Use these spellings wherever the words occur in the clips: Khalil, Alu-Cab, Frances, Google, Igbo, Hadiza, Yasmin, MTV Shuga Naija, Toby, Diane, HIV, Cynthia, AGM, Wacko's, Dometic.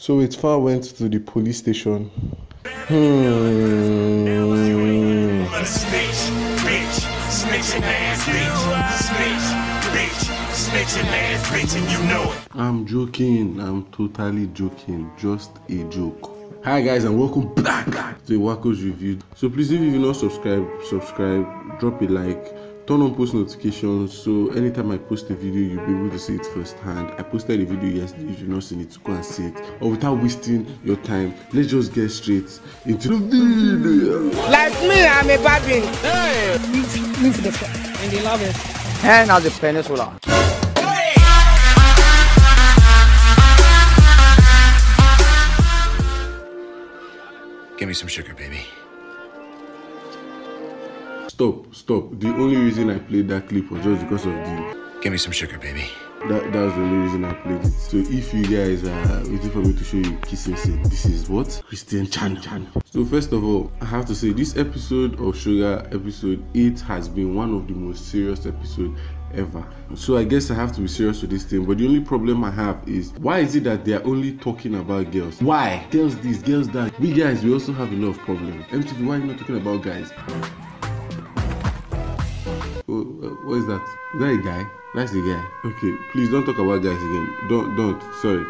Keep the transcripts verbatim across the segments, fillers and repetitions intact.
So it far went to the police station. Hmm. I'm joking. I'm totally joking. Just a joke. Hi guys, and welcome back to the Wacko's review. So please, if you've not subscribed, subscribe, drop a like. Turn on post notifications so anytime I post a video you'll be able to see it firsthand. I posted a video yesterday, if you've not seen it, go and see it. Or without wasting your time, let's just get straight into the video. Like me, I'm a baby. Hey! Me to the fuck. And they love it. And as a peninsula. Give me some sugar, baby. Stop, stop. The only reason I played that clip was just because of the... Give me some sugar, baby. That, that was the only reason I played it. So if you guys are waiting for me to show you kissing scene, this is what? Christian channel. So first of all, I have to say this episode of Sugar, episode eight, has been one of the most serious episodes ever. So I guess I have to be serious with this thing, but the only problem I have is, why is it that they are only talking about girls? Why? Girls this, girls that. We guys, we also have enough problems. M T V, why are you not talking about guys? Oh, what is that? Is that a guy? That's a guy. Okay, please don't talk about guys again. Don't, don't. Sorry.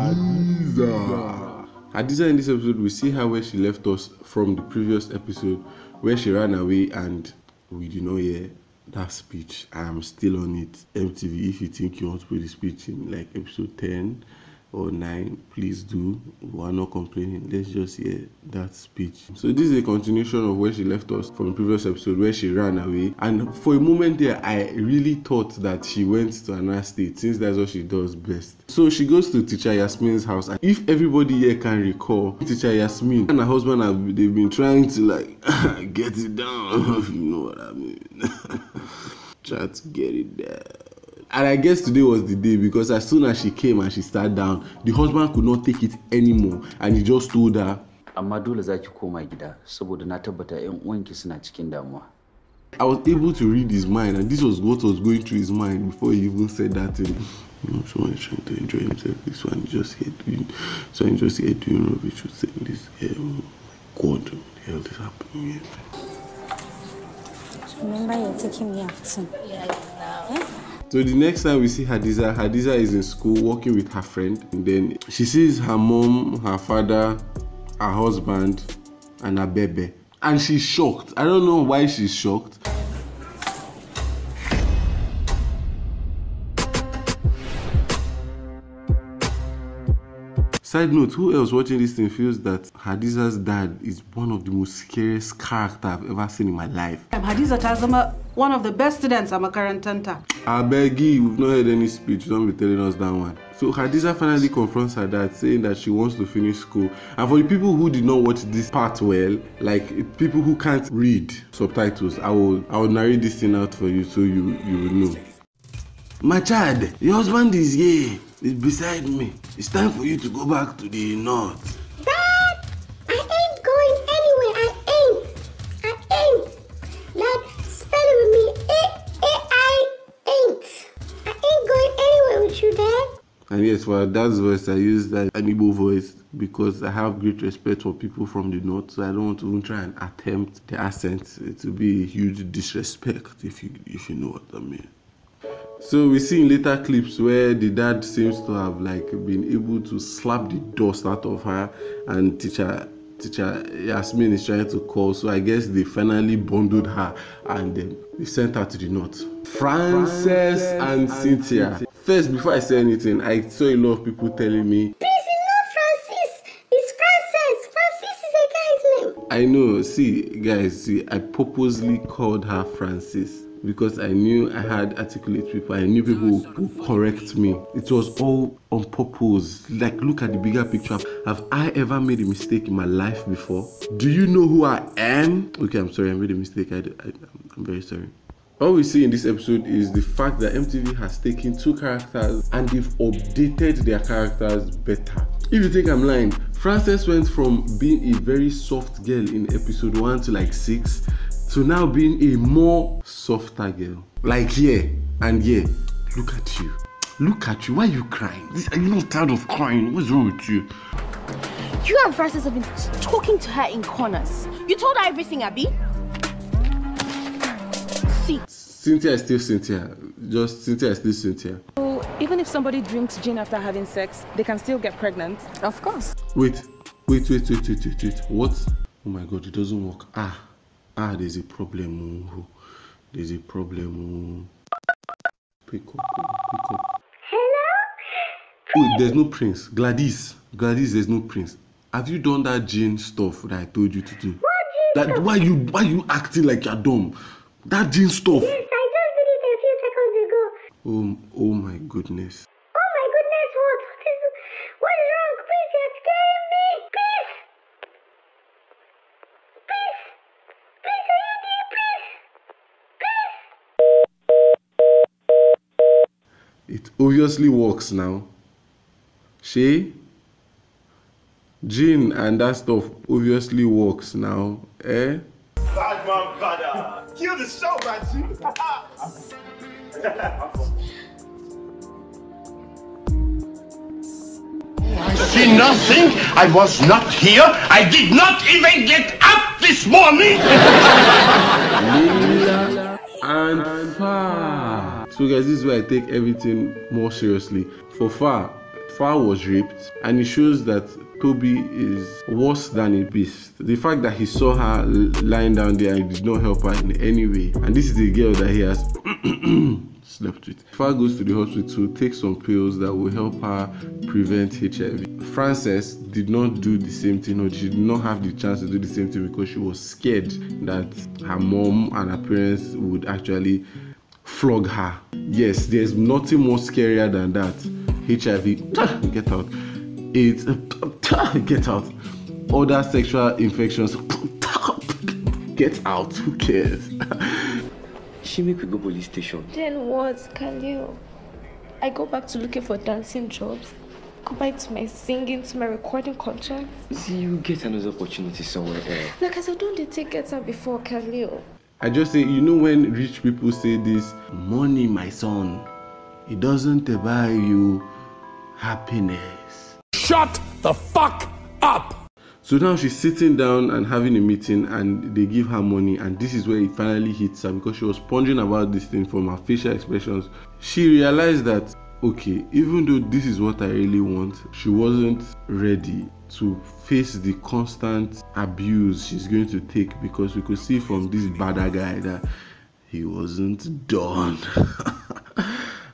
Hadiza. Hadiza in this episode, we see her where she left us from the previous episode, where she ran away, and we do not hear that speech. I am still on it. M T V, if you think you want to put the speech in like episode ten or nine, please do. We are not complaining. Let's just hear that speech. So this is a continuation of where she left us from the previous episode, where she ran away, and for a moment there I really thought that she went to another state, since that's what she does best. So she goes to teacher Yasmin's house, and if everybody here can recall, teacher Yasmin and her husband have they've been trying to like get it down, if you know what I mean. Try to get it down. And I guess today was the day, because as soon as she came and she sat down, the husband could not take it anymore, and he just told her, I was able to read his mind, and this was what was going through his mind before he even said that thing. You know, someone is trying to enjoy himself, this one just here doing, so I just here doing rubbish with this. Oh my God, what the hell is happening here? Remember, you're taking me out soon. Yes, now. Eh? So the next time we see Hadiza, Hadiza is in school walking with her friend, and then she sees her mom, her father, her husband, and her baby. And she's shocked. I don't know why she's shocked. Side note, who else watching this thing feels that Hadiza's dad is one of the most scariest characters I've ever seen in my life? Hadiza Tazama, one of the best students I'm a current tanta. I beg you, we've not heard any speech, don't be telling us that one. So Hadiza finally confronts her dad, saying that she wants to finish school. And for the people who did not watch this part well, like people who can't read subtitles, I will, I will narrate this thing out for you so you, you will know. My child, your husband is here. It's beside me. It's time for you to go back to the north. Dad, I ain't going anywhere. I ain't. I ain't. Like, spell it with me. I ain't. I ain't going anywhere with you, Dad. And yes, for Dad's voice, I use that an Igbo voice because I have great respect for people from the north, so I don't want to even try and attempt the accent. It will be a huge disrespect if you if you know what I mean. So we see in later clips where the dad seems to have like been able to slap the dust out of her, and teacher teacher Yasmin is trying to call, so I guess they finally bundled her and then they sent her to the north. Frances, Frances and, and Cynthia. Cynthia. First, before I say anything, I saw a lot of people telling me, I know, see guys, see, I purposely called her Frances because I knew I had articulate people, I knew people who correct me. It was all on purpose. Like, look at the bigger picture. Have I ever made a mistake in my life before? Do you know who I am? Okay, I'm sorry, I made a mistake. I, I, I'm very sorry. All we see in this episode is the fact that M T V has taken two characters and they've updated their characters better. If you think I'm lying, Frances went from being a very soft girl in episode one to like six to now being a more softer girl. Like, yeah, and yeah, look at you. Look at you. Why are you crying? Are you not tired of crying? What's wrong with you? You and Frances have been talking to her in corners. You told her everything, Abby. See. Cynthia is still Cynthia. Just Cynthia is still Cynthia. So even if somebody drinks gin after having sex, they can still get pregnant? Of course. Wait, wait, wait, wait, wait, wait, wait. What? Oh my God, it doesn't work. Ah, ah, there's a problem. There's a problem. Pick up, pick up. Hello? Wait, there's no prince. Gladys, Gladys, there's no prince. Have you done that gin stuff that I told you to do? What gin? That, why you, why you acting like you're dumb? That gin stuff. Yes, I just did it a few seconds ago. Um, oh my goodness. Oh my goodness, what? What is, what is wrong? Please, you're scaring me. Please. Please. Please, are you there? Please. Please. It obviously works now. She? Gin and that stuff obviously works now. Eh? Bad man, bad man. Kill the show, man. I see nothing. I was not here. I did not even get up this morning. And Far. So guys, this is where I take everything more seriously. For Far, Far was raped, and it shows that Toby is worse than a beast. The fact that he saw her lying down there and did not help her in any way. And this is the girl that he has slept with. Far goes to the hospital, takes some pills that will help her prevent H I V. Frances did not do the same thing, or she did not have the chance to do the same thing because she was scared that her mom and her parents would actually flog her. Yes, there's nothing more scarier than that. H I V, get out. It's get out. Other sexual infections, get out. Who cares? She make me go police station. Then what, Khalil? I go back to looking for dancing jobs. Go back to my singing, to my recording contracts. See, you get another opportunity somewhere else. Like I said, don't they take get out before, Khalil? I just say, you know when rich people say this, money, my son, it doesn't buy you happiness. Shut the fuck up! So now she's sitting down and having a meeting, and they give her money, and this is where it finally hits her, because she was pondering about this thing from her facial expressions. She realized that, okay, even though this is what I really want, she wasn't ready to face the constant abuse she's going to take, because we could see from this bad guy that he wasn't done.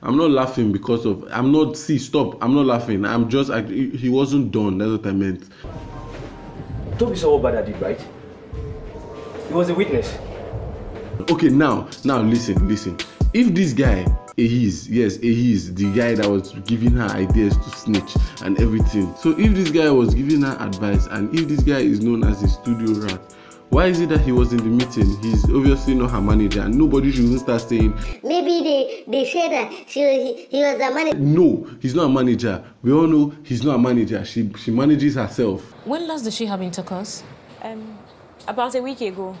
I'm not laughing because of, I'm not, see, stop, I'm not laughing. I'm just, I, he wasn't done, that's what I meant. Toby saw what Bada did, right? He was a witness. Okay, now, now listen, listen. If this guy, Ahiz, yes, Ahiz, the guy that was giving her ideas to snitch and everything. So if this guy was giving her advice, and if this guy is known as a studio rat, why is it that he was in the meeting? He's obviously not her manager, and nobody should even start saying, maybe they, they said that she, he, he was a manager. No, he's not a manager. We all know he's not a manager. She, she manages herself. When last did she have intercourse? Um, about a week ago.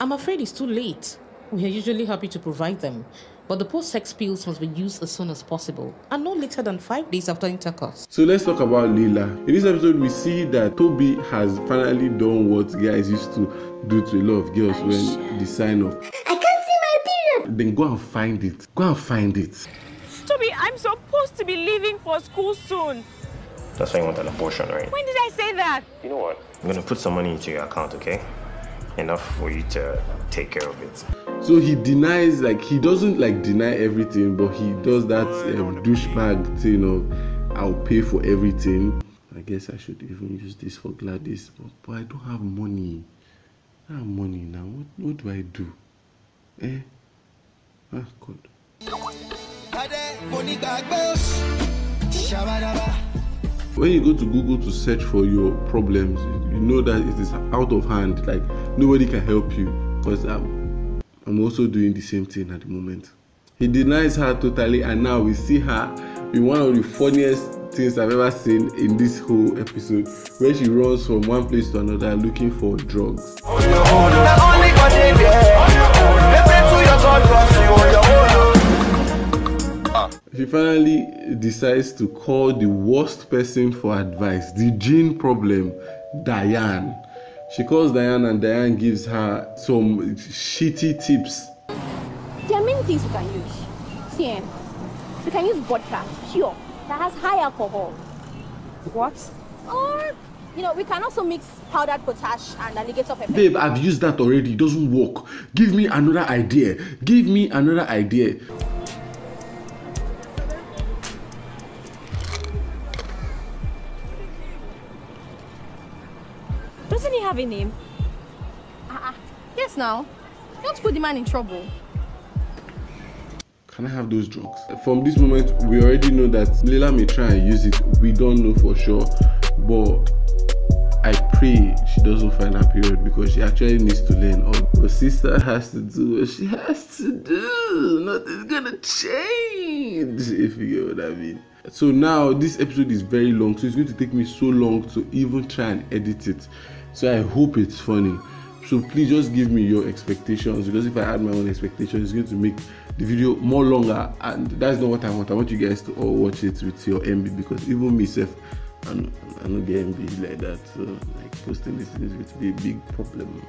I'm afraid it's too late. We are usually happy to provide them, but the post-sex pills must be used as soon as possible, and no later than five days after intercourse. So let's talk about Leila. In this episode, we see that Toby has finally done what guys used to do to a lot of girls when the sign of, I can't see my period. Then go and find it. Go and find it. Toby, I'm supposed to be leaving for school soon. That's why you want an abortion, right? When did I say that? You know what? I'm gonna put some money into your account, okay? Enough for you to take care of it. So he denies, like he doesn't like deny everything, but he does that um, douchebag thing of I'll pay for everything. I guess I should even use this for Gladys, but, but I don't have money. I have money now. What, what do I do? Eh? Ah, God. When you go to Google to search for your problems, you know that it is out of hand. Like nobody can help you, because I'm. I'm also doing the same thing at the moment. He denies her totally, and now we see her in one of the funniest things I've ever seen in this whole episode, where she runs from one place to another looking for drugs. she finally decides to call the worst person for advice, the gene problem, Diane. She calls Diane and Diane gives her some shitty tips. There are many things you can use. See, you can use vodka, pure, that has high alcohol. What? Or, you know, we can also mix powdered potash and alligator pepper. Babe, I've used that already. It doesn't work. Give me another idea. Give me another idea. Doesn't he have a name? Uh-uh. Yes, now. Don't put the man in trouble. Can I have those drugs? From this moment, we already know that Leila may try and use it. We don't know for sure, but I pray she doesn't find her period because she actually needs to learn. Or her sister has to do what she has to do. Nothing's gonna change, if you get what I mean. So now this episode is very long, so it's going to take me so long to even try and edit it. So I hope it's funny. So please just give me your expectations, because if I add my own expectations, it's going to make the video more longer, and that's not what I want. I want you guys to all watch it with your M B, because even myself, I don't get M B like that. So like posting these things is going to be a big problem.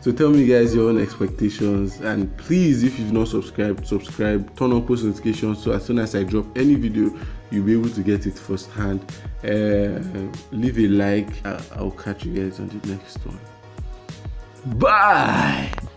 So tell me guys your own expectations, and please, if you've not subscribed, subscribe, turn on post notifications, so as soon as I drop any video, you'll be able to get it first hand. Uh, leave a like. I'll catch you guys on the next one. Bye.